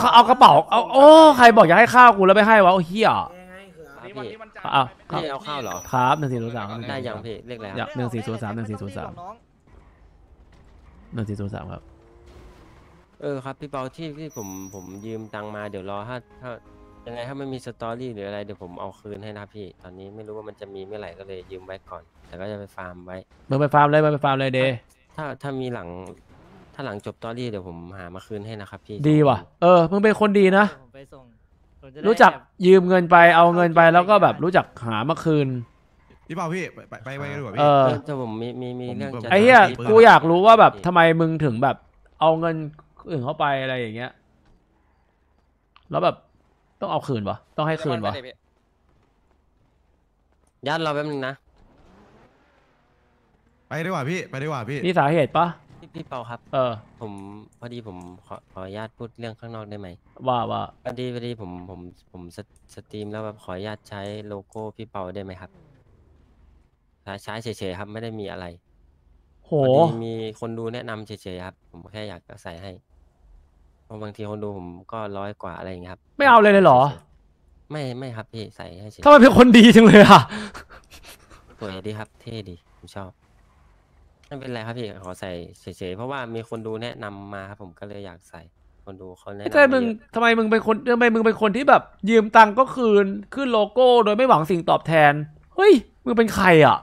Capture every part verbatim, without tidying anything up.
เขาเอากระเป๋าเอาโอ้ใครบอกอยากให้ข้าวกูแล้วไม่ให้วะโอ้เหี้ยเอาพี่เอาข้าวเหรอครับหนึ่งสี่ศูนย์สามได้ยังพี่เรียกแล้วหนึ่งสี่ศูนย์สามหนึ่งสี่ศูนย์สามหนึ่งสี่ศูนย์สามครับเออครับพี่เปาที่ที่ผมผมยืมตังมาเดี๋ยวรอถ้าถ้ายังไงถ้าไม่มีสตอรี่หรืออะไรเดี๋ยวผมเอาคืนให้นะพี่ตอนนี้ไม่รู้ว่ามันจะมีเมื่อไหร่ก็เลยยืมไว้ก่อนแต่ก็จะไปฟาร์มไว้เมื่อไปฟาร์มเลยเมื่อไปฟาร์มเลยเดย์ถ้าถ้ามีหลังถ้าหลังจบตอรี่เดี๋ยวผมหามาคืนให้นะครับพี่ดีว่ะเออมึงเป็นคนดีนะรู้จักยืมเงินไปเอาเงินไปแล้วก็แบบรู้จักหามาคืนพี่เปาพี่ไปไปไปกันดีกว่าพี่เออจะผมมีมีมีเรื่องไอ้เหี้ยกูอยากรู้ว่าแบบทำไมมึงถึงแบบเอาเงินอื่นเข้าไปอะไรอย่างเงี้ยแล้วแบบต้องเอาคืนปะต้องให้คืนปะยัดเราแป๊บนึงนะไปดีกว่าพี่ไปดีกว่าพี่นี่สาเหตุปะพี่เปาครับเออผมพอดีผมขอขออนุญาตพูดเรื่องข้างนอกได้ไหมว่าว่าพอดีพอดีผมผมผมสตรีมแล้วแบบขออนุญาตใช้โลโก้พี่เปาได้ไหมครับใช้เฉยๆครับไม่ได้มีอะไรโหมีคนดูแนะนำเฉยๆครับผมแค่อยากใส่ให้เพราะบางทีคนดูผมก็ร้อยกว่าอะไรอย่างนี้ครับไม่เอาเลยเลยเหรอไม่ไม่ครับพี่ใส่ให้เฉยถ้ามันเป็นคนดีจังเลยอ่ะสวยดีครับเท่ดีผมชอบไม่เป็นไรครับพี่ขอใส่เฉยๆเพราะว่ามีคนดูแนะนำมาครับผมก็เลยอยากใส่คนดูเขาแนะนำใช่มึงทำไมมึงเป็นคนทำไมมึงเป็นคนที่แบบยืมตังก็คืนขึ้นโลโก้โดยไม่หวังสิ่งตอบแทนเฮ้ยมึงเป็นใครอ่ะ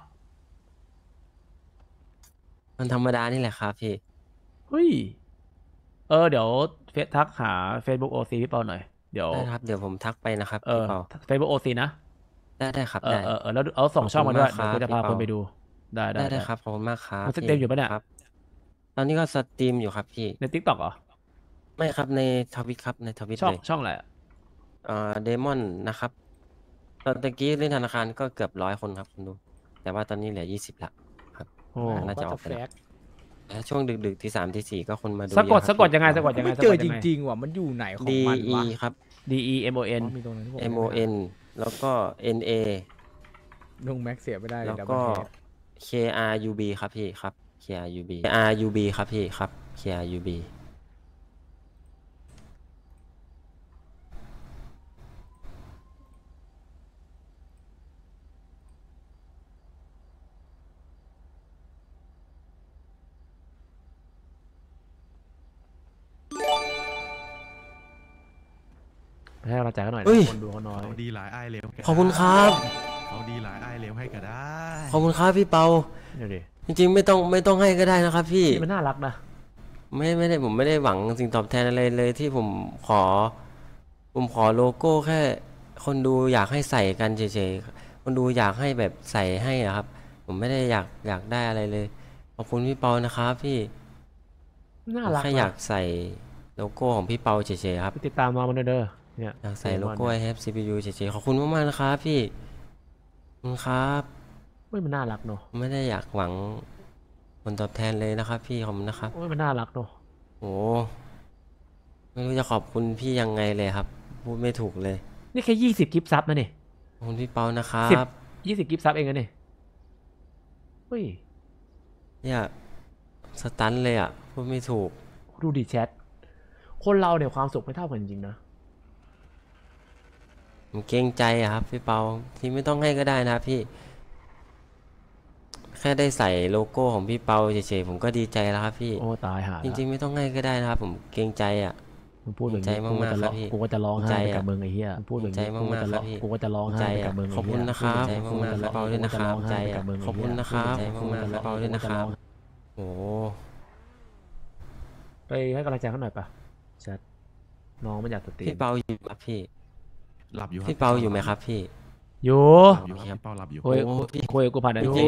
มันธรรมดานี่แหละครับพี่เฮ้ยเออเดี๋ยวเฟซทักหา Facebook โอ ซี พี่เปาหน่อยเดี๋ยวได้ครับเดี๋ยวผมทักไปนะครับพี่เปา Facebook โอ ซี นะได้ได้ครับได้เออแล้วเอาส่งช่องมาด้วยผมจะพาคนไปดูได้ได้ได้ครับขอบคุณมากครับสตรีมอยู่ปะเนี่ยตอนนี้ก็สตรีมอยู่ครับพี่ใน ติ๊กต็อก เหรอไม่ครับในทวิตครับในทวิตช่องช่องอะไรอ่าเดมอนนะครับตอนตะกี้เล่นธนาคารก็เกือบร้อยคนครับคุณดูแต่ว่าตอนนี้เหลือยี่สิบละครับโอ้น่าจะออกไปแล้วช่วงดึกๆที่สามที่สี่ก็คนมาดูสะกดสะกดยังไงสะกดยังไงไม่เจอจริงๆว่ะมันอยู่ไหนของมันวะ ดี อี ครับ ดี อี เอ็ม โอ เอ็น เอ็ม โอ เอ็น แล้วก็ เอ็น เอ นุ่งแม็กเสียไม่ได้แล้วก็เค อาร์ ยู บี ครับพี่ครับ เค อาร์ ยู บี เค อาร์ ยู บี ครับพี่ครับ เค อาร์ ยู บี ให้เราจ่ายกันหน่อยคนดูเขาน้อยดีหลายไอเลี้ยวขอบคุณครับเอาดีหลายไอเลี้ยวให้ก็ได้ขอบคุณครับพี่เปาจริงๆไม่ต้องไม่ต้องให้ก็ได้นะครับพี่มันน่ารักนะไม่ไม่ได้ผมไม่ได้หวังสิ่งตอบแทนอะไรเลยที่ผมขอผมขอโลโก้แค่คนดูอยากให้ใส่กันเฉยๆคนดูอยากให้แบบใส่ให้นะครับผมไม่ได้อยากอยากได้อะไรเลยขอบคุณพี่เปานะครับพี่น่ารักแค่อยากใส่โลโก้ของพี่เปาเฉยๆครับติดตามมามันเด้อเนี่ยอยากใส่โลโก้แฮปซีพียูเฉยๆขอบคุณมากๆนะครับพี่ครับไม่มันน่ารักเนอะไม่ได้อยากหวังผลตอบแทนเลยนะครับพี่ขอบคุณนะครับไม่มันน่ารักเนอะโอ้ไม่รู้จะขอบคุณพี่ยังไงเลยครับพูดไม่ถูกเลยนี่แค่ยี่สิบกิฟต์ซับนะเนี่ยขอบคุณพี่เปานะครับยี่สิบกิฟต์ซับเองนะเนี่ยเฮ้ยเนี่ยสตันเลยอ่ะพูดไม่ถูกดูดิแชทคนเราเนี่ยความสุขไม่เท่ากันจริงนะเกรงใจครับพี่เปาที่ไม่ต้องให้ก็ได้นะพี่แค่ได้ใส่โลโก้ของพี่เปาเฉยๆผมก็ดีใจแล้วครับพี่โอ้ตายหาจริงๆไม่ต้องให้ก็ได้นะครับผมเกรงใจอ่ะพูดใจมากๆครับพี่กูก็จะร้องไห้กับมึงไอ้เหี้ยพูดใจมากๆครับพี่กูก็จะร้องไห้กับมึงขอบคุณนะครับขอบคุณพี่เปาด้วยนะครับใจขอบคุณนะครับขอบคุณพี่เปาด้วยนะครับโอ้ไปให้กำลังใจเขาหน่อยปะชัดน้องไม่อยากสติพี่เปาอยู่ครับพี่พี่เปาอยู่ไหมครับพี่อยู่พี่เปาหลับอยู่โอ้ยพี่คุยกูผ่านได้จริง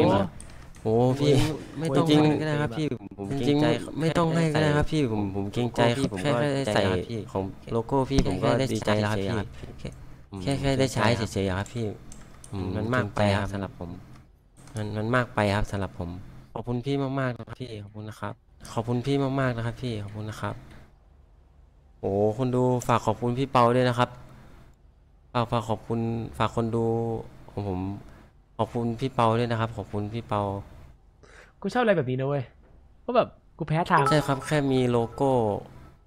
โอ้พี่ไม่ต้องจริงก็ได้ครับพี่ผมจริงไม่ต้องให้ก็ได้ครับพี่ผมผมเกรงใจครับผมแค่ได้ใส่ของโลโก้พี่ผมก็ดีใจแล้วพี่แค่แค่ได้ใช้เฉยๆครับพี่มันมากไปครับสำหรับผมมันมันมากไปครับสำหรับผมขอบคุณพี่มากๆนะครับพี่ขอบคุณนะครับขอบคุณพี่มากๆนะครับพี่ขอบคุณนะครับโอ้คนดูฝากขอบคุณพี่เปาด้วยนะครับฝากขอบคุณฝากคนดูของผมขอบคุณพี่เปาด้วยนะครับขอบคุณพี่เปากูชอบอะไรแบบนี้นะเว้ยก็แบบกูแพ้ทางใช่ครับแค่มีโลโก้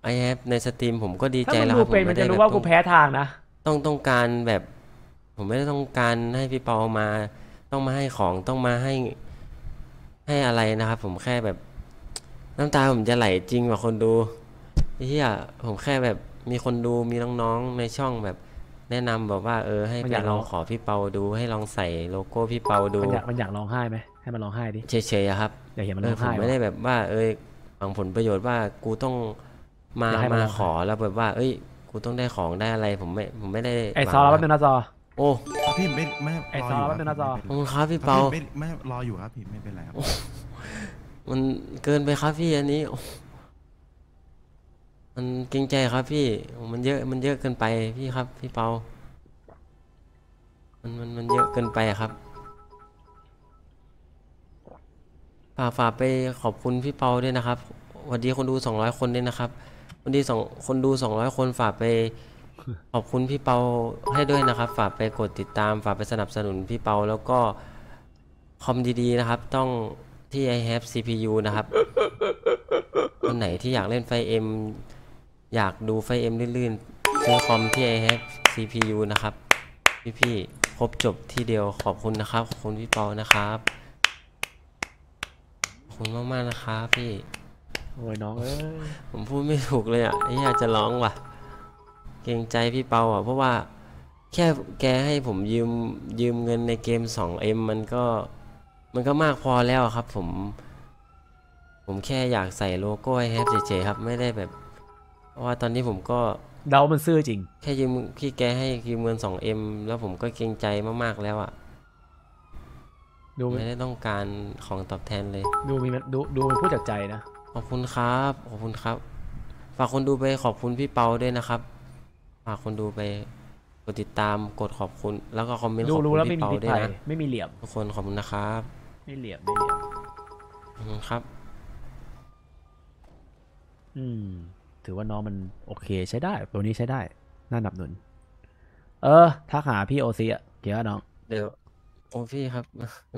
ไอแอปในสตรีมผมก็ดีใจแล้วครับผมไม่ได้รู้ว่ากูแพ้ทางนะต้องต้องการแบบผมไม่ได้ต้องการให้พี่เปามาต้องมาให้ของต้องมาให้ให้อะไรนะครับผมแค่แบบน้ำตาผมจะไหลจริงกว่าคนดูเฮียผมแค่แบบมีคนดูมีน้องๆในช่องแบบแนะนำบอกว่าเออให้ไปลองขอพี่เปาดูให้ลองใส่โลโก้พี่เปาดูมันอยากมันอยากร้องไห้ไหมให้มันร้องไห้ดิเฉยๆครับอยากเห็นมันร้องไห้ผมไม่ได้แบบว่าเออหวังผลประโยชน์ว่ากูต้องมามาขอแล้วแบบว่าเอ้ยกูต้องได้ของได้อะไรผมไม่ผมไม่ได้ไอซอลว่าเป็นนาจอโอ้พี่ไม่ไม่ไอซอลว่าเป็นนาจอโอ้ครับพี่เปาไม่ไม่รออยู่ครับพี่ไม่เป็นไรครับมันเกินไปครับพี่อันนี้มันเกรงใจครับพี่มันเยอะมันเยอะเกินไปพี่ครับพี่เปามันมันมันเยอะเกินไปครับฝากฝากไปขอบคุณพี่เปาด้วยนะครับวันนี้คนดูสองร้อยคนด้วยนะครับวันนี้สองคนดูสองร้อยคนฝากไปขอบคุณพี่เปาให้ด้วยนะครับฝากไปกดติดตามฝากไปสนับสนุนพี่เปาแล้วก็คอมดีๆนะครับต้องที่ I have ซี พี ยู นะครับคนไหนที่อยากเล่นไฟเอ็มอยากดูไฟเอ็มลื่นๆซื้อคอมที่ I have ซี พี ยู นะครับพี่ๆครบจบที่เดียวขอบคุณนะครับขอบคุณพี่เปานะครับขอบคุณมากๆนะครับพี่โอ้ยน้องเอ้ยผมพูดไม่ถูกเลยอ่ะอยากจะร้องว่ะเกรงใจพี่เปาอ่ะเพราะว่าแค่แกให้ผมยืมยืมเงินในเกม ทูเอ็ม มันก็มันก็มากพอแล้วครับผมผมแค่อยากใส่โลโก้ให้แฮปเฉยๆครับไม่ได้แบบเพราะว่าตอนนี้ผมก็เดามันซื่อจริงแค่ยืมพี่แกให้ยืมเงิน ทูเอ็ม แล้วผมก็เกรงใจมากๆแล้วอ่ะดูไม่ได้ต้องการของตอบแทนเลยดูมีดูดูมันพูดจากใจนะขอบคุณครับขอบคุณครับฝากคนดูไปขอบคุณพี่เปาด้วยนะครับฝากคนดูไปกดติดตามกดขอบคุณแล้วก็คอมเมนต์ขอบคุณพี่เปาด้วยนะไม่มีเหลี่ยมทุกคนขอบคุณนะครับไม่เหลี่ยมไม่เหลี่ยมขอบคุณครับอืมถือว่าน้องมันโอเคใช้ได้ตัวนี้ใช้ได้น่าหนับหนุนเออถ้าหาพี่โอซีอ่ะเกี่ยวน้องเดี๋ยวโอ้พี่ครับ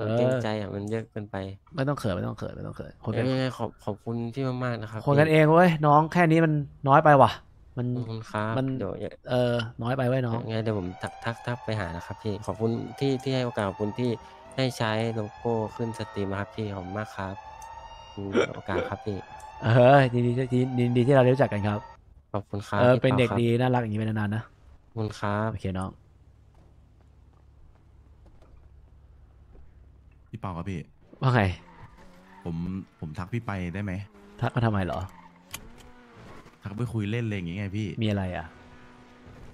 มันเกรงใจอ่ะมันเยอะเกินไปไม่ต้องเขินไม่ต้องเขินไม่ต้องเขินคนกันเองขอบขอบคุณพี่มากๆนะครับคนกันเองเว้ยน้องแค่นี้มันน้อยไปว่ะมันมันเออน้อยไปเว้ยน้องงั้นเดี๋ยวผมทักทักทักไปหานะครับพี่ขอบคุณที่ที่ให้โอกาสขอบคุณที่ได้ใช้โลโก้ขึ้นสตรีมนะครับพี่ขอบมากครับโอกาสครับพี่เออดีดีดีดีที่เรารู้จักกันครับขอบคุณครับเออเป็นเด็กดีน่ารักอย่างนี้ไปนานๆนะขอบคุณครับโอเคน้องพี่เปาครับพี่ว่าไงผมผมทักพี่ไปได้ไหมทักมาทำไมเหรอทักไปคุยเล่นอะไรอย่างเงี้ยพี่มีอะไรอ่ะ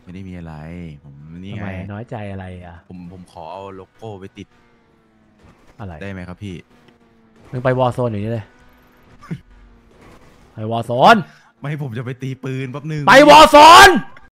ไม่ได้มีอะไรผมนี่ไงน้อยใจอะไรอ่ะผมผมขอเอาโลโก้ไปติดอะไรได้ไหมครับพี่มึงไปวอร์โซนอย่างนี้เลย ไปวอร์โซนไม่ผมจะไปตีปืนแป๊บนึงไปวอร์โซน